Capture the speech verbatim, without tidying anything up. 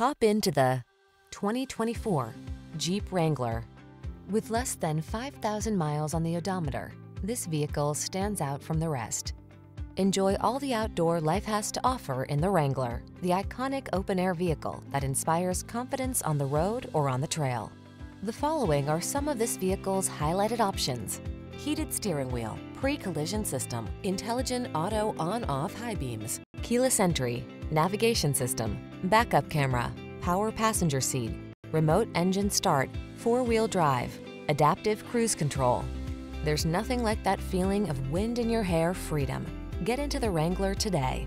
Hop into the twenty twenty-four Jeep Wrangler. With less than five thousand miles on the odometer, this vehicle stands out from the rest. Enjoy all the outdoor life has to offer in the Wrangler, the iconic open-air vehicle that inspires confidence on the road or on the trail. The following are some of this vehicle's highlighted options: heated steering wheel, pre-collision system, intelligent auto on-off high beams, keyless entry, navigation system, backup camera, power passenger seat, remote engine start, four-wheel drive, adaptive cruise control. There's nothing like that feeling of wind in your hair freedom. Get into the Wrangler today.